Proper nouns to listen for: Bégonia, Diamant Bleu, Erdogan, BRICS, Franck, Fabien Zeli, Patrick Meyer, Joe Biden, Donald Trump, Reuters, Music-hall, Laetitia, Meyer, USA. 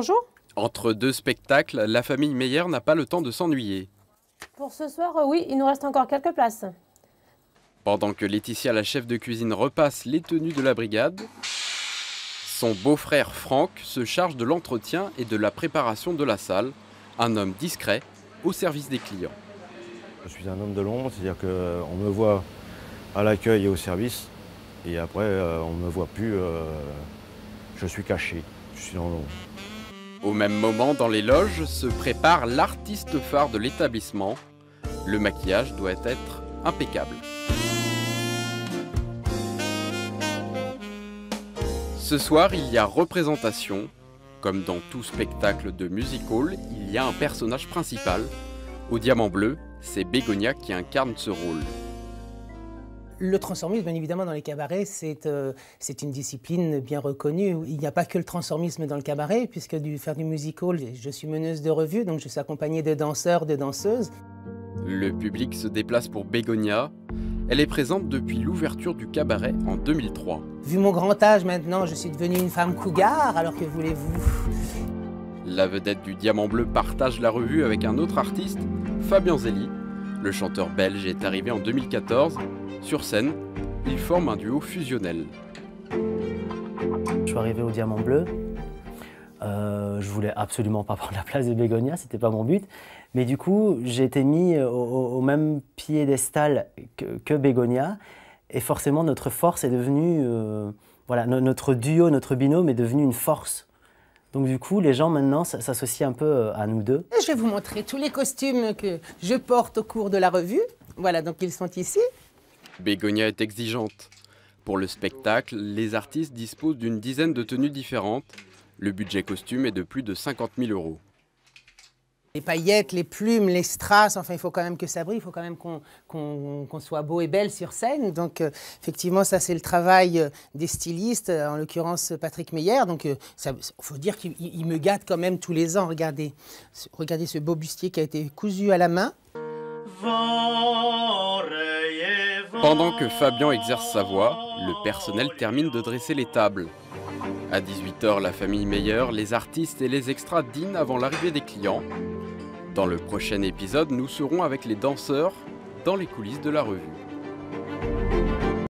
Bonjour. Entre deux spectacles, la famille Meyer n'a pas le temps de s'ennuyer. Pour ce soir, oui, il nous reste encore quelques places. Pendant que Laetitia, la chef de cuisine, repasse les tenues de la brigade, son beau-frère Franck se charge de l'entretien et de la préparation de la salle, un homme discret au service des clients. Je suis un homme de l'ombre, c'est-à-dire qu'on me voit à l'accueil et au service, et après on ne me voit plus, je suis caché, je suis dans l'ombre. Au même moment, dans les loges, se prépare l'artiste phare de l'établissement. Le maquillage doit être impeccable. Ce soir, il y a représentation. Comme dans tout spectacle de music-hall, il y a un personnage principal. Au Diamant Bleu, c'est Bégonia qui incarne ce rôle. Le transformisme, bien évidemment, dans les cabarets, c'est une discipline bien reconnue. Il n'y a pas que le transformisme dans le cabaret, puisque faire du music-hall, je suis meneuse de revue, donc je suis accompagnée de danseurs, de danseuses. Le public se déplace pour Bégonia. Elle est présente depuis l'ouverture du cabaret en 2003. Vu mon grand âge maintenant, je suis devenue une femme cougar, alors que voulez-vous? La vedette du Diamant Bleu partage la revue avec un autre artiste, Fabien Zeli. Le chanteur belge est arrivé en 2014. Sur scène, ils forment un duo fusionnel. Je suis arrivé au Diamant Bleu. Je voulais absolument pas prendre la place de Bégonia, c'était pas mon but. Mais du coup, j'ai été mis au même piédestal que Bégonia. Et forcément, notre force est devenue... voilà, notre duo, notre binôme est devenu une force. Donc du coup, les gens maintenant s'associent un peu à nous deux. Je vais vous montrer tous les costumes que je porte au cours de la revue. Voilà, donc ils sont ici. Bégonia est exigeante. Pour le spectacle, les artistes disposent d'une dizaine de tenues différentes. Le budget costume est de plus de 50 000 €. Les paillettes, les plumes, les strass, enfin il faut quand même que ça brille, il faut quand même qu'on soit beau et belle sur scène. Donc effectivement, ça c'est le travail des stylistes, en l'occurrence Patrick Meyer. Donc il faut dire qu'il me gâte quand même tous les ans. Regardez ce beau bustier qui a été cousu à la main. Pendant que Fabien exerce sa voix, le personnel termine de dresser les tables. À 18 h, la famille Meyer, les artistes et les extras dînent avant l'arrivée des clients. Dans le prochain épisode, nous serons avec les danseurs dans les coulisses de la revue.